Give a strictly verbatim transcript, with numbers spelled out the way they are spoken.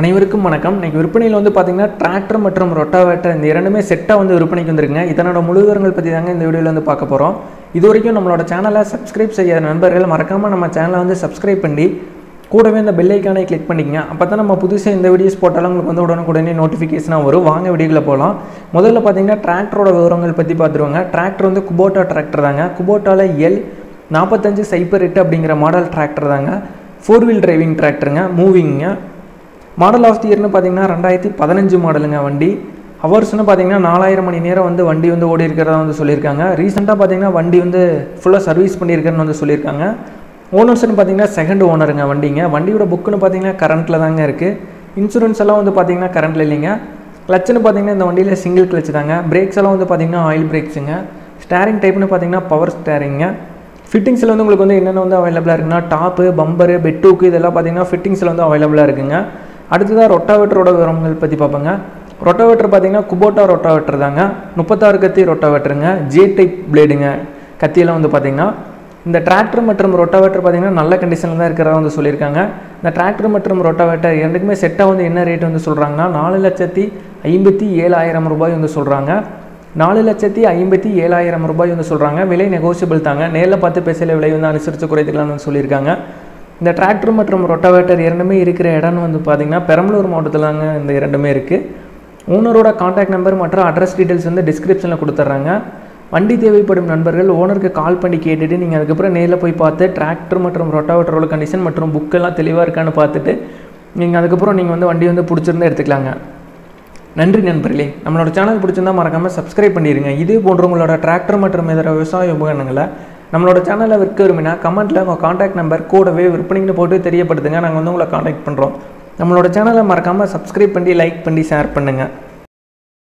அனைவருக்கும் வணக்கம். இன்னைக்கு விற்பனையில் வந்து பாத்தீங்கன்னா டிராக்டர் மற்றும் ரொட்டாவேட்டர் இந்த இரண்டுமே செட்டா வந்து விற்பனைக்கு வந்திருக்குங்க. இதனோட முழு விவரங்கள் பத்தி தாங்க இந்த வீடியோல வந்து பார்க்க போறோம். இது வரைக்கும் நம்மளோட சேனலை சப்ஸ்கிரைப் செய்யாத நண்பர்கள் மறக்காம நம்ம சேனலை வந்து சப்ஸ்கிரைப் பண்ணி கூடவே இந்த பெல் ஐகானை கிளிக் பண்ணிக்கங்க. அப்பதான் நம்ம புதுசா இந்த வீடியோஸ் போட்டாலும் உங்களுக்கு வந்து உடனுக்குடனே நோட்டிஃபிகேஷனா வரும். வாங்க வீடியோக்குள்ள போகலாம். முதல்ல பாத்தீங்கன்னா டிராக்டரோட விவரங்கள் பத்தி பார்த்துருவாங்க. டிராக்டர் வந்து குபோட்டா டிராக்டர் தாங்க. குபோட்டால எல் நாற்பத்தஞ்சு சைப்பர் எட்டு அப்படிங்கிற மாடல் டிராக்டர் தாங்க. ஃபோர் வீல் டிரைவிங் டிராக்டருங்க, மூவிங்க. மாடல் ஆஃப் தி இயர்னு பார்த்தீங்கன்னா ரெண்டாயிரத்தி பதினஞ்சு மாடலுங்க வண்டி. ஹவர்ஸ்னு பார்த்தீங்கன்னா நாலாயிரம் மணி நேரம் வந்து வண்டி வந்து ஓடி இருக்கிறதா வந்து சொல்லியிருக்காங்க. ரீசெண்டாக பார்த்தீங்கன்னா வண்டி வந்து ஃபுல்லாக சர்வீஸ் பண்ணியிருக்கேன்னு வந்து சொல்லியிருக்காங்க. ஓனர்ஸ்னு பார்த்தீங்கன்னா செகண்ட் ஓனருங்க வண்டிங்க. வண்டியோட புக்குன்னு பார்த்தீங்கன்னா கரண்ட்டில் தாங்க இருக்குது. இன்சூரன்ஸ் எல்லாம் வந்து பார்த்தீங்கன்னா கரண்ட்டில் இல்லைங்க. கிளச்சுன்னு பார்த்தீங்கன்னா இந்த வண்டியில் சிங்கிள் கிளச்சு தாங்க. பிரேக்ஸ் எல்லாம் வந்து பார்த்தீங்கன்னா ஆயில் பிரேக்ஸுங்க. ஸ்டேரிங் டைப்னு பார்த்தீங்கன்னா பவர் ஸ்டேரிங்க. ஃபிட்டிங்ஸில் வந்து உங்களுக்கு வந்து என்னென்ன வந்து அவைலபிளாக இருக்குன்னா டாப்பு, பம்பரு, பெட்டூக்கு இதெல்லாம் பார்த்தீங்கன்னா ஃபிட்டிங்ஸில் வந்து அவைலபிளாக இருக்குங்க. அடுத்ததாக ரொட்டாவேட்டரோட விவரங்கள் பற்றி பார்ப்போங்க. ரொட்டாவேட்டர் பார்த்தீங்கன்னா குபோட்டா ரொட்டாவேட்டர் தாங்க. முப்பத்தாறு கத்தி ரொட்டாவேட்டருங்க. ஜே டைப் பிளேடுங்க கத்தியெல்லாம் வந்து பார்த்தீங்கன்னா. இந்த டிராக்டர் மற்றும் ரொட்டாவேட்டர் பார்த்தீங்கன்னா நல்ல கண்டிஷனில் தான் இருக்கிறதா வந்து சொல்லியிருக்காங்க. இந்த டிராக்டர் மற்றும் ரொட்டாவேட்டர் இரண்டுக்குமே செட்டாக வந்து என்ன ரேட் வந்து சொல்கிறாங்கன்னா நாலு லட்சத்தி ஐம்பத்தி ஏழாயிரம் ரூபாய் வந்து சொல்கிறாங்க. நாலு லட்சத்தி ஐம்பத்தி ஏழாயிரம் ரூபாய் வந்து சொல்கிறாங்க. விலை நெகோஷியபிள் தாங்க. நேரில் பார்த்து பேசல விலை வந்து அனுசரித்து குறைத்துக்கலாம்னு சொல்லியிருக்காங்க. இந்த டிராக்டர் மற்றும் ரொட்டாவேட்டர் இரண்டுமே இருக்கிற இடம்னு வந்து பார்த்தீங்கன்னா பெரம்பலூர் மாவட்டத்தில் தாங்க இந்த இரண்டுமே இருக்குது. ஓனரோட காண்டாக்ட் நம்பர் மற்றும் அட்ரஸ் டீட்டெயில்ஸ் வந்து டிஸ்கிரிப்ஷனில் கொடுத்துட்றாங்க. வண்டி தேவைப்படும் நண்பர்கள் ஓனருக்கு கால் பண்ணி கேட்டுட்டு நீங்கள் அதுக்கப்புறம் நேரில் போய் பார்த்து டிராக்டர் மற்றும் ரொட்டாவேட்டரோட கண்டிஷன் மற்றும் புக்கெல்லாம் தெளிவாக இருக்கான்னு பார்த்துட்டு நீங்கள் அதுக்கப்புறம் நீங்கள் வந்து வண்டி வந்து பிடிச்சிருந்தா எடுத்துக்கலாங்க. நன்றி நண்பர்களே. நம்மளோட சேனல் பிடிச்சிருந்தால் மறக்காமல் சப்ஸ்கிரைப் பண்ணிடுங்க. இதே போன்றவங்களோட டிராக்டர் மற்றும் இதர விவசாய உபகரணங்களை நம்மளோட சேனலில் விற்க விரும்பினா கமெண்ட்டில் உங்கள் காண்டாக்ட் நம்பர் கூடவே விற்பனைக்கு போட்டு தெரியப்படுத்துங்க. நாங்கள் வந்து உங்களை காண்டாக்ட் பண்ணுறோம். நம்மளோட சேனலை மறக்காமல் சப்ஸ்கிரைப் பண்ணி லைக் பண்ணி ஷேர் பண்ணுங்கள்.